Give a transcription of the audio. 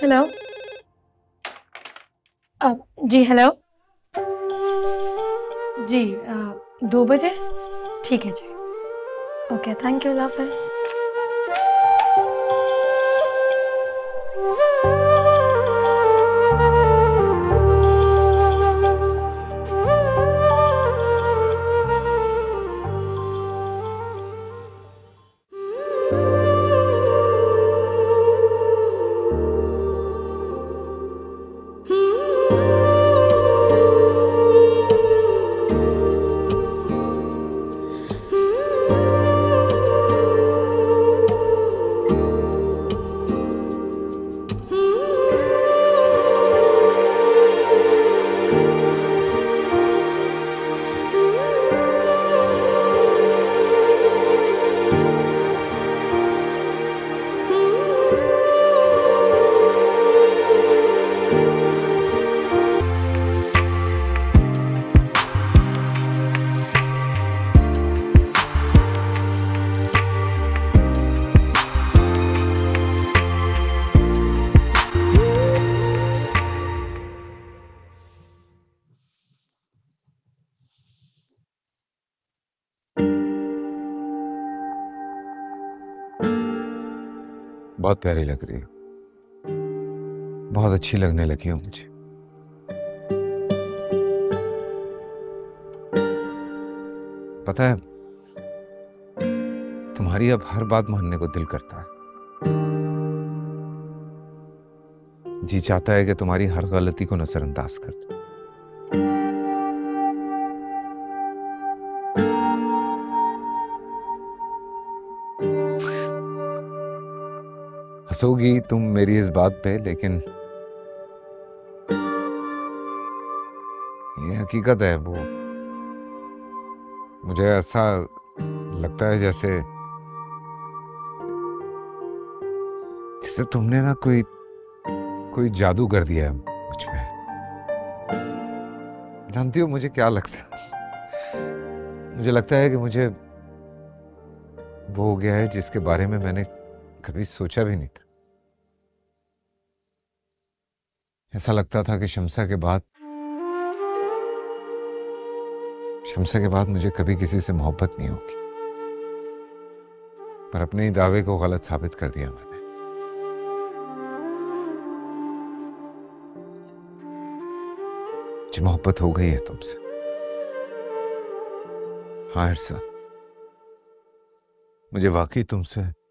Hello जी, hello जी, 2 बजे ठीक है जी। ओके, थैंक यू, अल्लाह हाफिज़। बहुत प्यारी लग रही हो, बहुत अच्छी लगने लगी हो मुझे। पता है, तुम्हारी अब हर बात मानने को दिल करता है। जी चाहता है कि तुम्हारी हर गलती को नजरअंदाज कर दो। हंसोगी तुम मेरी इस बात पे, लेकिन ये हकीकत है। वो मुझे ऐसा लगता है जैसे जैसे तुमने ना कोई जादू कर दिया है मुझ पे। जानती हो मुझे क्या लगता है? मुझे लगता है कि मुझे वो हो गया है जिसके बारे में मैंने कभी सोचा भी नहीं था। ऐसा लगता था कि शमशा के बाद मुझे कभी किसी से मोहब्बत नहीं होगी, पर अपने ही दावे को गलत साबित कर दिया मैंने। मुझे मोहब्बत हो गई है तुमसे। हाँ इरसा, मुझे वाकई तुमसे